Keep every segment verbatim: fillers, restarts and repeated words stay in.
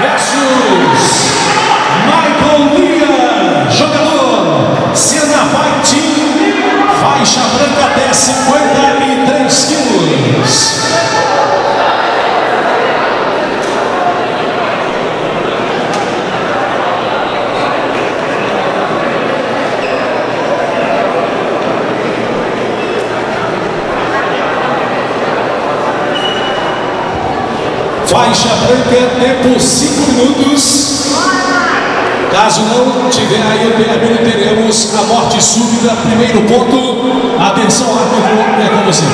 versus Michael Lia, jogador Cena Fighting, faixa branca até cinquenta e três quilos. Faixa branca, tempo cinco minutos. Caso não tiver aí o pergaminho, teremos a morte súbita. Primeiro ponto. Atenção, Arthur, é com você.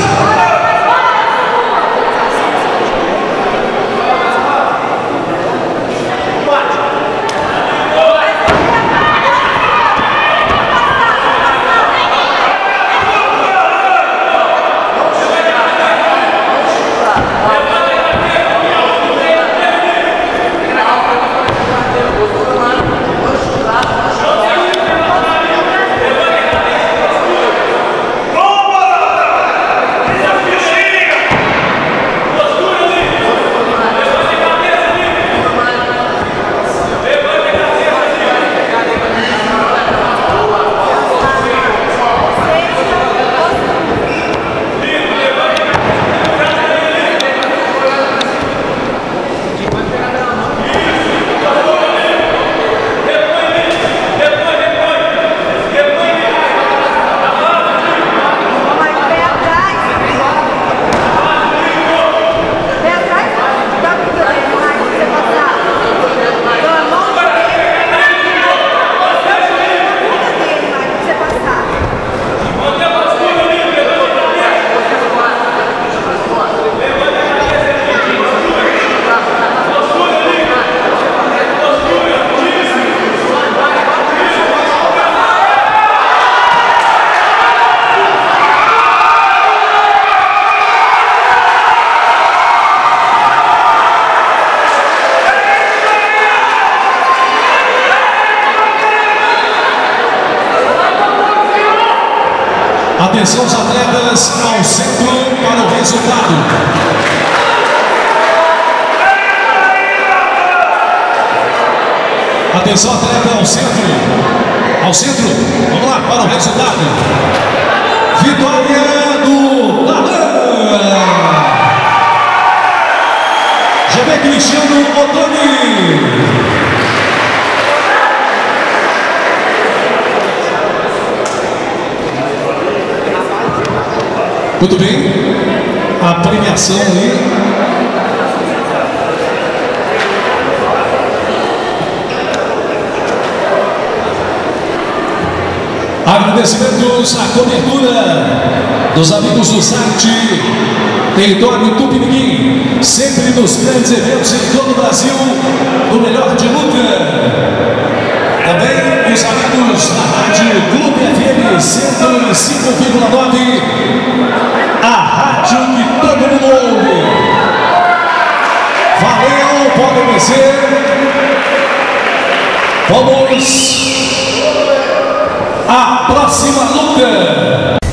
Atenção os atletas ao centro para o resultado. Atenção atleta ao centro, ao centro, vamos lá para o resultado. Vitória do Ladrão. G B Cristiano Otoni. Muito bem, a premiação ali. Agradecimentos à cobertura dos amigos do site Território Tupiniquim, sempre nos grandes eventos em todo o Brasil, no melhor de luta. Também os amigos da rádio Clube F M cento e cinco vírgula nove, a rádio que todo mundo ouve. Valeu, podem vencer. Vamos à próxima luta.